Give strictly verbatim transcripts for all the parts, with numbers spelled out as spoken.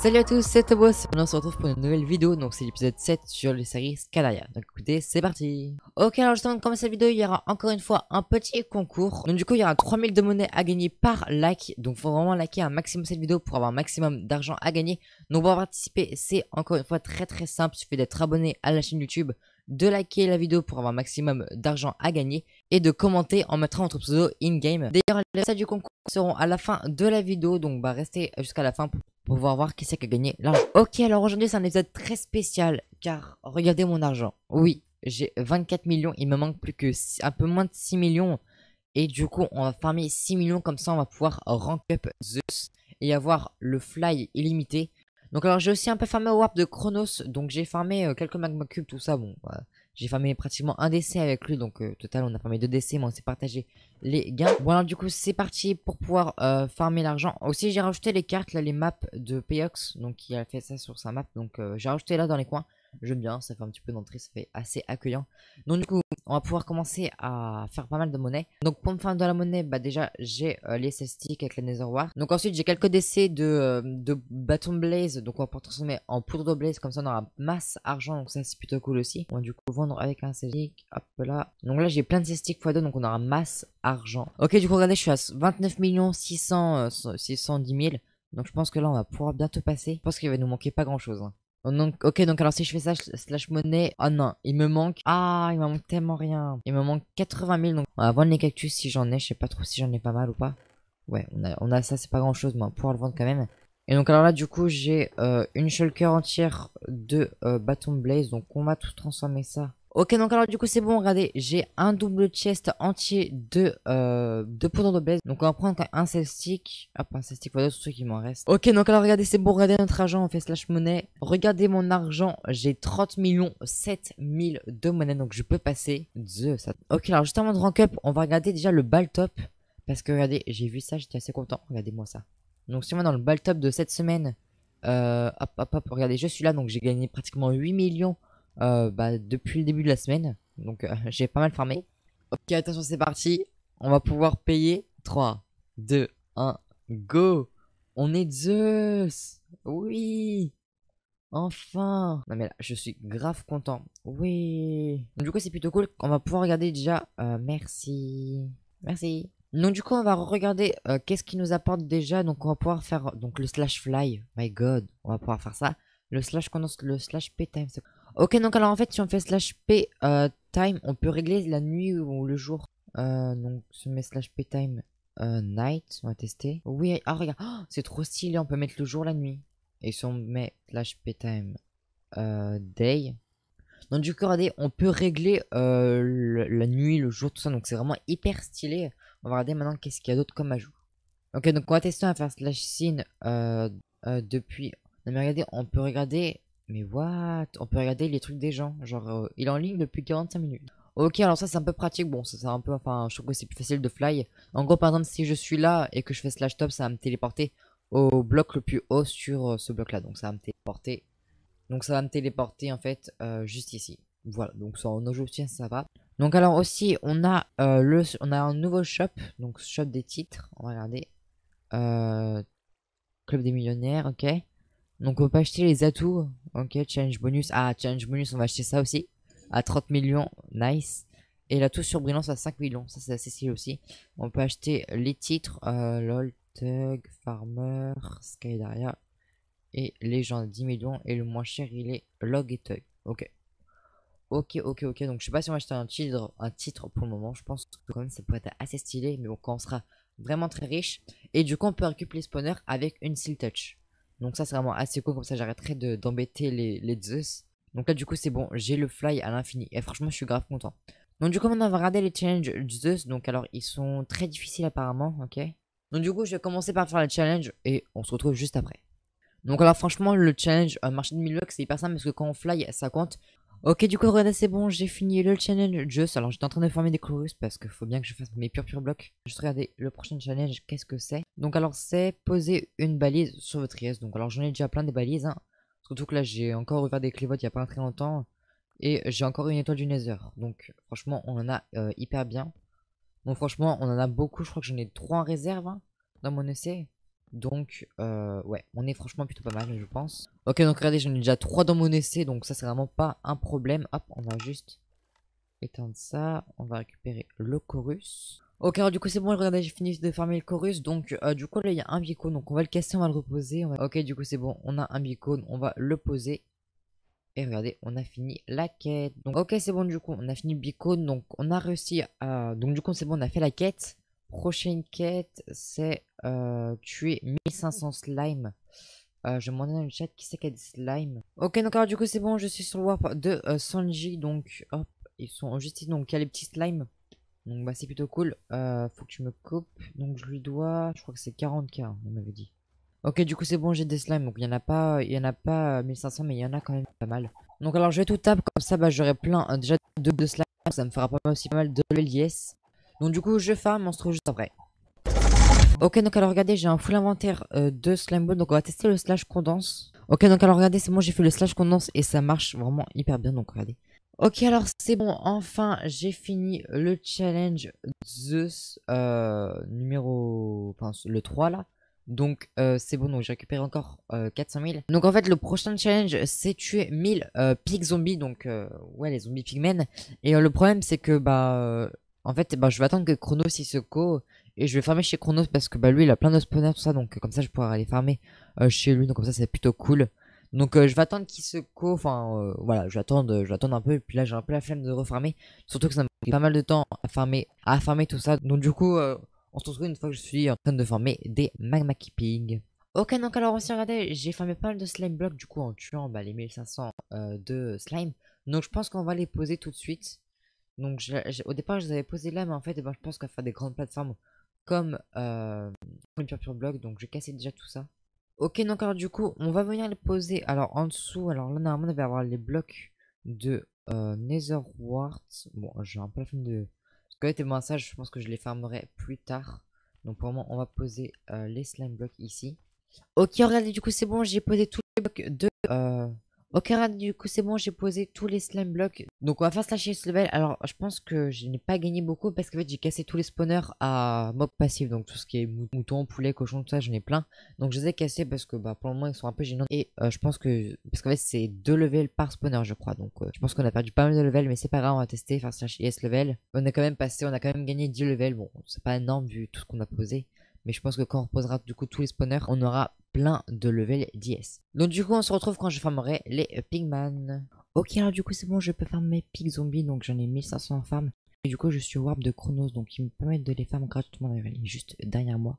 Salut à tous, c'est Tobos. On se retrouve pour une nouvelle vidéo, donc c'est l'épisode sept sur les séries Skydaria. Donc écoutez, c'est parti. Ok, alors juste avant de commencer la vidéo, il y aura encore une fois un petit concours. Donc du coup, il y aura trois mille de monnaie à gagner par like. Donc faut vraiment liker un maximum cette vidéo pour avoir un maximum d'argent à gagner. Donc pour participer, c'est encore une fois très très simple. Il suffit d'être abonné à la chaîne YouTube, de liker la vidéo pour avoir un maximum d'argent à gagner et de commenter en mettant votre pseudo in-game. D'ailleurs, les résultats du concours seront à la fin de la vidéo, donc bah restez jusqu'à la fin pour pouvoir voir qui c'est qui a gagné l'argent. Ok, alors aujourd'hui c'est un épisode très spécial car regardez mon argent. Oui, j'ai vingt-quatre millions, il me manque plus que un peu moins de six millions et du coup on va farmer six millions, comme ça on va pouvoir rank up Zeus et avoir le fly illimité. Donc alors j'ai aussi un peu farmé au warp de Chronos, donc j'ai farmé euh, quelques magma cubes, tout ça, bon, euh, j'ai farmé pratiquement un D C avec lui, donc euh, total on a farmé deux D C, mais on s'est partagé les gains. Bon alors du coup c'est parti pour pouvoir euh, farmer l'argent. Aussi j'ai rajouté les cartes, là, les maps de Peox, donc il a fait ça sur sa map, donc euh, j'ai rajouté là dans les coins, j'aime bien, ça fait un petit peu d'entrée, ça fait assez accueillant. Donc du coup on va pouvoir commencer à faire pas mal de monnaie. Donc pour me faire de la monnaie, bah déjà j'ai euh, les S S T I C avec la Nether War. Donc ensuite j'ai quelques D C de, euh, de bâton blaze, donc on va pouvoir transformer en poudre de blaze, comme ça on aura masse argent, donc ça c'est plutôt cool aussi. On va du coup vendre avec un S S T I C, hop là. Donc là j'ai plein de S S T I C fois deux, donc on aura masse argent. Ok, du coup regardez, je suis à vingt-neuf millions six cent dix mille, donc je pense que là on va pouvoir bientôt passer. Je pense qu'il va nous manquer pas grand chose, hein. Donc, ok, donc alors si je fais ça, slash monnaie, oh non, il me manque, ah, il me manque tellement rien, il me manque quatre-vingt mille, donc on va vendre les cactus si j'en ai, je sais pas trop si j'en ai pas mal ou pas. Ouais, on a, on a ça, c'est pas grand chose, mais on va pouvoir le vendre quand même. Et donc alors là, du coup, j'ai euh, une shulker entière de euh, bâton blaze, donc on va tout transformer ça. Ok, donc alors du coup c'est bon, regardez, j'ai un double chest entier de, euh, de poudre de blaze. Donc on va prendre un cell stick, hop, un cell stick, voilà, c'est ce qui m'en reste. Ok, donc alors regardez, c'est bon, regardez notre argent, on fait slash monnaie. Regardez mon argent, j'ai trente millions sept mille de monnaie, donc je peux passer de ça. Ok, alors juste avant de rank up, on va regarder déjà le ball top. Parce que regardez, j'ai vu ça, j'étais assez content, regardez-moi ça. Donc si on va dans le ball top de cette semaine, euh, hop, hop, hop, regardez, je suis là, donc j'ai gagné pratiquement huit millions. Euh, bah, depuis le début de la semaine, donc euh, j'ai pas mal farmé. Ok, attention, c'est parti, on va pouvoir payer. Trois, deux, un, go. On est Zeus. Oui, enfin. Non mais là, je suis grave content. Oui. Donc, du coup c'est plutôt cool, on va pouvoir regarder déjà euh, merci. Merci. Donc du coup on va regarder euh, qu'est-ce qui nous apporte déjà. Donc on va pouvoir faire donc le slash fly. My god, on va pouvoir faire ça. Le slash condense, le slash p time. Ok, donc alors en fait si on fait slash p euh, time, on peut régler la nuit ou le jour. Euh, donc si on met slash p time euh, night, on va tester. Oui, ah regarde, oh, c'est trop stylé, on peut mettre le jour, la nuit. Et si on met slash p time euh, day, donc du coup regardez, on peut régler euh, le, la nuit, le jour, tout ça. Donc c'est vraiment hyper stylé. On va regarder maintenant qu'est-ce qu'il y a d'autre comme ajout. Ok, donc on va tester, on va faire slash sin euh, euh, depuis. Non mais regardez, on peut regarder. Mais what? On peut regarder les trucs des gens. Genre, euh, il est en ligne depuis quarante-cinq minutes. Ok, alors ça c'est un peu pratique. Bon, ça c'est un peu. Enfin, je trouve que c'est plus facile de fly. En gros, par exemple, si je suis là et que je fais slash top, ça va me téléporter au bloc le plus haut sur euh, ce bloc là. Donc ça va me téléporter. Donc ça va me téléporter en fait euh, juste ici. Voilà, donc ça en objectif ça va. Donc alors aussi, on a, euh, le, on a un nouveau shop. Donc shop des titres. On va regarder. Euh, Club des millionnaires, ok. Donc on peut acheter les atouts, ok, challenge bonus, ah challenge bonus on va acheter ça aussi, à trente millions, nice. Et l'atout sur brillance à cinq millions, ça c'est assez stylé aussi. On peut acheter les titres, euh, lol, tug, farmer, skydaria, et les gens à dix millions, et le moins cher il est log et tug, ok. Ok, ok, ok, donc je sais pas si on va acheter un titre, un titre pour le moment, je pense que quand même ça pourrait être assez stylé, mais bon quand on sera vraiment très riche. Et du coup on peut récupérer les spawners avec une seal touch. Donc ça c'est vraiment assez cool, comme ça j'arrêterai d'embêter de, les, les Zeus. Donc là du coup c'est bon, j'ai le fly à l'infini et franchement je suis grave content. Donc du coup on va regarder les challenges Zeus, donc alors ils sont très difficiles apparemment, ok. Donc du coup je vais commencer par faire les challenges et on se retrouve juste après. Donc alors franchement le challenge euh, marché de Milwaukee c'est hyper simple parce que quand on fly ça compte. Ok, du coup regardez c'est bon, j'ai fini le challenge Zeus, alors j'étais en train de former des chorus parce qu'il faut bien que je fasse mes purs purs blocs. Juste regardez le prochain challenge, qu'est-ce que c'est? Donc alors c'est poser une balise sur votre I S, donc alors j'en ai déjà plein des balises, hein. Surtout que là j'ai encore ouvert des clévotes il n'y a pas très longtemps, et j'ai encore une étoile du Nether, donc franchement on en a euh, hyper bien. Donc franchement on en a beaucoup, je crois que j'en ai trois en réserve, hein, dans mon essai. Donc euh, ouais, on est franchement plutôt pas mal je pense. Ok, donc regardez, j'en ai déjà trois dans mon essai, donc ça c'est vraiment pas un problème. Hop, on va juste éteindre ça, on va récupérer le chorus. Ok, alors du coup c'est bon, regardez, j'ai fini de farmer le chorus. Donc euh, du coup là il y a un bicône, donc on va le casser, on va le reposer on va... Ok, du coup c'est bon, on a un bicône, on va le poser. Et regardez, on a fini la quête. Donc ok, c'est bon, du coup on a fini le bicône. Donc on a réussi à... Donc du coup c'est bon, on a fait la quête. Prochaine quête, c'est euh, tuer mille cinq cents slimes. Euh, je vais demander dans le chat qui c'est qui a des slimes. Ok, donc alors du coup c'est bon, je suis sur le warp de euh, Sanji. Donc hop, ils sont juste ici, donc il y a les petits slimes. Donc bah c'est plutôt cool. Euh, faut que tu me coupes. Donc je lui dois, je crois que c'est quarante K, hein, on m'avait dit. Ok, du coup c'est bon, j'ai des slimes. Donc il y en a pas, il y en a pas mille cinq cents, mais il y en a quand même pas mal. Donc alors je vais tout taper comme ça, bah j'aurai plein euh, déjà de, de slimes. Ça me fera pas mal aussi pas mal de l'I S. Donc du coup je farm, on se trouve juste après. Ok, donc alors regardez, j'ai un full inventaire euh, de slime ball, donc on va tester le slash condense. Ok, donc alors regardez, c'est bon, j'ai fait le slash condense et ça marche vraiment hyper bien, donc regardez. Ok, alors c'est bon, enfin j'ai fini le challenge Zeus euh, numéro... Enfin le trois là. Donc euh, c'est bon, donc j'ai récupéré encore euh, quatre cent mille. Donc en fait le prochain challenge c'est tuer mille euh, pig zombies, donc euh, ouais les zombies pigmen. Et euh, le problème c'est que bah... Euh, En fait, bah, je vais attendre que Chronos il se co et je vais farmer chez Chronos parce que bah lui il a plein de spawners tout ça, donc euh, comme ça je pourrais aller farmer euh, chez lui, donc comme ça c'est plutôt cool. Donc euh, je vais attendre qu'il se co, enfin euh, voilà, je vais attendre, je vais attendre un peu et puis là j'ai un peu la flemme de refarmer, surtout que ça m'a pris pas mal de temps à farmer, à farmer tout ça. Donc du coup, euh, on se retrouve une fois que je suis en train de farmer des magma keeping. Ok, donc alors aussi regardez, j'ai farmé pas mal de slime blocks du coup en tuant bah, les mille cinq cents euh, de slime, donc je pense qu'on va les poser tout de suite. Donc je, je, au départ je les avais posés là, mais en fait eh ben, je pense qu'on va faire des grandes plateformes comme euh, une pure bloc, donc j'ai cassé déjà tout ça. Ok, donc alors du coup on va venir les poser alors en dessous. Alors là normalement on va avoir les blocs de euh, nether warts. Bon, j'ai un peu la fin de... Parce que bon, ça je pense que je les farmerai plus tard. Donc pour le moment on va poser euh, les slime blocks ici. Ok, regardez, du coup c'est bon, j'ai posé tous les blocs de... Euh... Ok, regardez, du coup c'est bon, j'ai posé tous les slime blocks. Donc on va faire slasher ce level. Alors je pense que je n'ai pas gagné beaucoup parce qu'en fait j'ai cassé tous les spawners à mob passif. Donc tout ce qui est mouton, poulet, cochon, tout ça j'en ai plein. Donc je les ai cassés parce que bah, pour le moment ils sont un peu gênants. Et euh, je pense que... Parce qu'en fait c'est deux levels par spawner je crois. Donc euh, je pense qu'on a perdu pas mal de levels, mais c'est pas grave, on va tester, faire slasher ce level. On a quand même passé, on a quand même gagné dix levels. Bon, c'est pas énorme vu tout ce qu'on a posé. Mais je pense que quand on reposera du coup tous les spawners, on aura plein de level dix. Donc du coup on se retrouve quand je farmerai les pigman. Ok, alors du coup c'est bon, je peux farmer mes pig zombies, donc j'en ai mille cinq cents en farm. Et du coup je suis au warp de Chronos, donc ils me permettent de les farm gratuitement, il est juste derrière moi.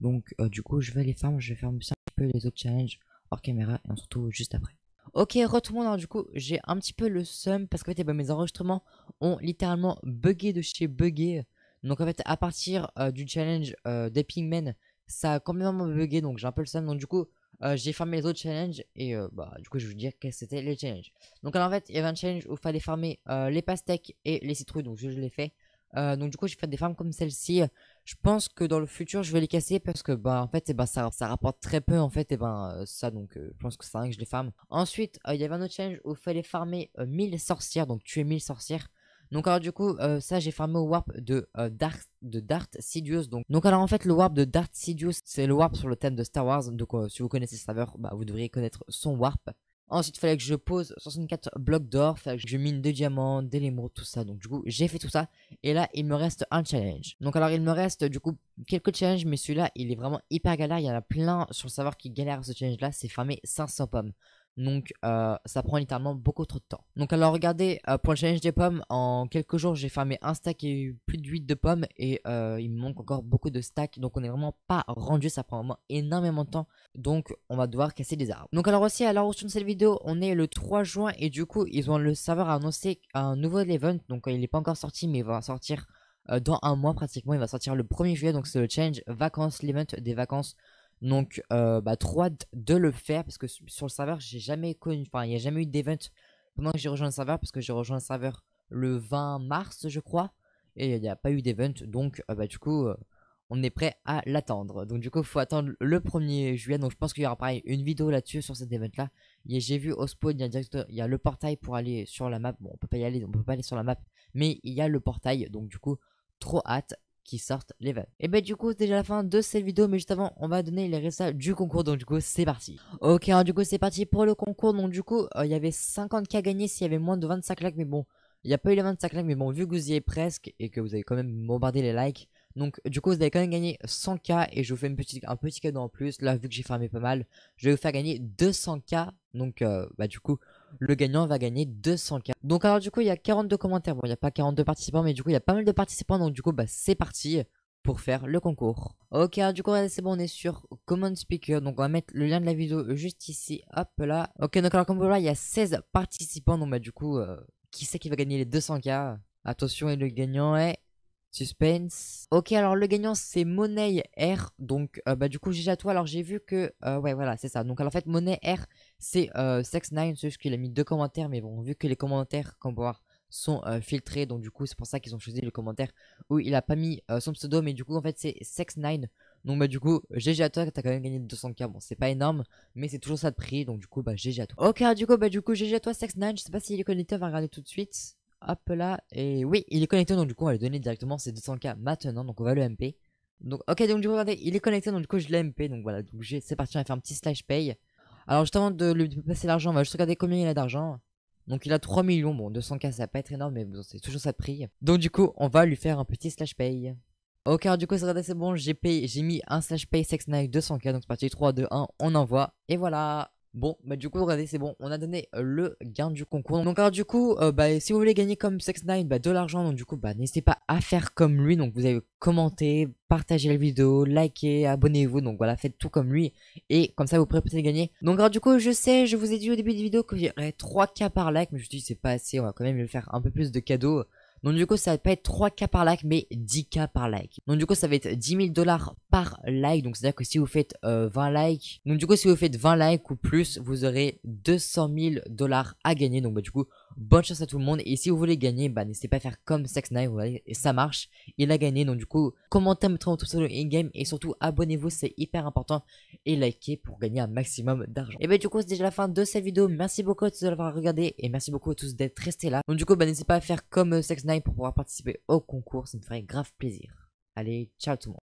Donc euh, du coup je vais les farm, je vais faire un petit peu les autres challenges hors caméra et on se retrouve juste après. Ok, retournons. Alors du coup j'ai un petit peu le seum parce que en fait, eh ben, mes enregistrements ont littéralement bugué de chez bugué. Donc en fait à partir euh, du challenge euh, des pigmen ça a complètement bugué, donc j'ai un peu le seum. Donc du coup euh, j'ai farmé les autres challenges et euh, bah du coup je vais vous dire que c'était les challenges. Donc alors en fait il y avait un challenge où il fallait farmer euh, les pastèques et les citrouilles, donc je, je l'ai fait. Euh, donc du coup j'ai fait des farms comme celle-ci. Je pense que dans le futur je vais les casser parce que bah en fait et ben, ça, ça rapporte très peu en fait et ben euh, ça, donc euh, je pense que c'est rien que je les farme. Ensuite euh, il y avait un autre challenge où il fallait farmer euh, mille sorcières, donc tuer mille sorcières. Donc alors du coup euh, ça j'ai farmé au warp de, euh, Darth, de Darth Sidious, donc. donc alors en fait le warp de Darth Sidious c'est le warp sur le thème de Star Wars. Donc euh, si vous connaissez ce serveur, bah, vous devriez connaître son warp. Ensuite il fallait que je pose soixante-quatre blocs d'or, fallait que je mine des diamants, des émeraudes, tout ça. Donc du coup j'ai fait tout ça et là il me reste un challenge. Donc alors il me reste du coup quelques challenges, mais celui-là il est vraiment hyper galère. Il y en a plein sur le serveur qui galère à ce challenge là, c'est farmer cinq cents pommes. Donc euh, ça prend littéralement beaucoup trop de temps. Donc alors regardez, euh, pour le challenge des pommes, en quelques jours j'ai farmé un stack et eu plus de huit de pommes. Et euh, il me manque encore beaucoup de stacks, donc on est vraiment pas rendu, ça prend vraiment énormément de temps. Donc on va devoir casser des arbres. Donc alors aussi à la recherche de cette vidéo, on est le trois juin. Et du coup ils ont le serveur annoncé un nouveau event. Donc euh, il n'est pas encore sorti, mais il va sortir euh, dans un mois pratiquement. Il va sortir le premier juillet, donc c'est le challenge vacances, l'event des vacances. Donc euh, bah trop hâte de le faire parce que sur le serveur j'ai jamais connu, enfin il n'y a jamais eu d'event pendant que j'ai rejoint le serveur, parce que j'ai rejoint le serveur le vingt mars je crois et il n'y a pas eu d'event. Donc euh, bah du coup euh, on est prêt à l'attendre. Donc du coup faut attendre le premier juillet. Donc je pense qu'il y aura pareil une vidéo là-dessus sur cet event là. J'ai vu au spawn il y a direct, il y a le portail pour aller sur la map. Bon, on peut pas y aller, on peut pas aller sur la map, mais il y a le portail. Donc du coup trop hâte. qui sortent les vannes. Et ben du coup c'est déjà la fin de cette vidéo, mais juste avant on va donner les résultats du concours, donc du coup c'est parti. Ok, alors du coup c'est parti pour le concours, donc du coup il euh, y avait cinquante k gagnés s'il y avait moins de vingt-cinq likes, mais bon il n'y a pas eu les vingt-cinq likes, mais bon vu que vous y êtes presque et que vous avez quand même bombardé les likes, donc du coup vous avez quand même gagné cent k et je vous fais une petite, un petit cadeau en plus. Là vu que j'ai farmé pas mal, je vais vous faire gagner deux cents k, donc euh, bah du coup le gagnant va gagner deux cents k. Donc alors du coup il y a quarante-deux commentaires, bon il n'y a pas quarante-deux participants mais du coup il y a pas mal de participants, donc du coup bah c'est parti pour faire le concours. Ok, alors du coup c'est bon, on est sur Common Speaker, donc on va mettre le lien de la vidéo juste ici, hop là. Ok, donc alors comme vous voyez il y a seize participants, donc bah du coup euh, qui c'est qui va gagner les deux cents k? Attention, et le gagnant est... suspense. Ok, alors le gagnant c'est MoneyR, donc euh, bah du coup j'ai à toi. Alors j'ai vu que euh, ouais voilà c'est ça, donc alors en fait MoneyR c'est euh, Sex neuf, c'est juste qu'il a mis deux commentaires, mais bon vu que les commentaires comme voir sont euh, filtrés, donc du coup c'est pour ça qu'ils ont choisi le commentaire où il a pas mis euh, son pseudo, mais du coup en fait c'est Sex neuf. Donc bah du coup G G à toi, t'as quand même gagné deux cents k, bon c'est pas énorme mais c'est toujours ça de prix, donc du coup bah G G à toi. Ok, du coup bah du coup G G à toi Sex neuf, je sais pas s'il est connecté, on va regarder tout de suite. Hop là, et oui il est connecté, donc du coup on va lui donner directement ses deux cents k maintenant, donc on va le M P. Donc ok, donc du coup regardez il est connecté, donc du coup je l'ai M P, donc voilà, donc c'est parti, on va faire un petit slash pay. Alors juste avant de lui passer l'argent, on va juste regarder combien il a d'argent. Donc il a trois millions, bon deux cents k ça va pas être énorme mais bon, c'est toujours ça de prix. Donc du coup on va lui faire un petit slash pay. Ok, alors du coup regardez c'est bon, j'ai payé, j'ai mis un slash pay Sex neuf deux cents k, donc c'est parti, trois, deux, un, on envoie et voilà. Bon bah du coup regardez c'est bon, on a donné euh, le gain du concours. Donc alors du coup euh, bah si vous voulez gagner comme Sex neuf bah, de l'argent, donc du coup bah n'hésitez pas à faire comme lui. Donc vous avez commenté, partagez la vidéo, likez, abonnez-vous, donc voilà faites tout comme lui et comme ça vous pourrez peut-être gagner. Donc alors du coup je sais, je vous ai dit au début de la vidéo qu'il y aurait trois k par like, mais je me suis dit c'est pas assez, on va quand même lui faire un peu plus de cadeaux. Donc du coup ça va pas être trois k par like mais dix k par like. Donc du coup ça va être dix mille dollars par like. Donc c'est à dire que si vous faites euh, vingt likes. Donc du coup si vous faites vingt likes ou plus, vous aurez deux cent mille dollars à gagner. Donc bah du coup bonne chance à tout le monde. Et si vous voulez gagner, bah n'hésitez pas à faire comme Sex neuf, ouais, et ça marche, il a gagné. Donc du coup commentez, mettez votre pseudo in-game et surtout abonnez-vous, c'est hyper important. Et likez pour gagner un maximum d'argent. Et bah du coup c'est déjà la fin de cette vidéo. Merci beaucoup à tous de l'avoir regardé et merci beaucoup à tous d'être restés là. Donc du coup bah n'hésitez pas à faire comme euh, Sex neuf pour pouvoir participer au concours, ça me ferait grave plaisir. Allez, ciao tout le monde.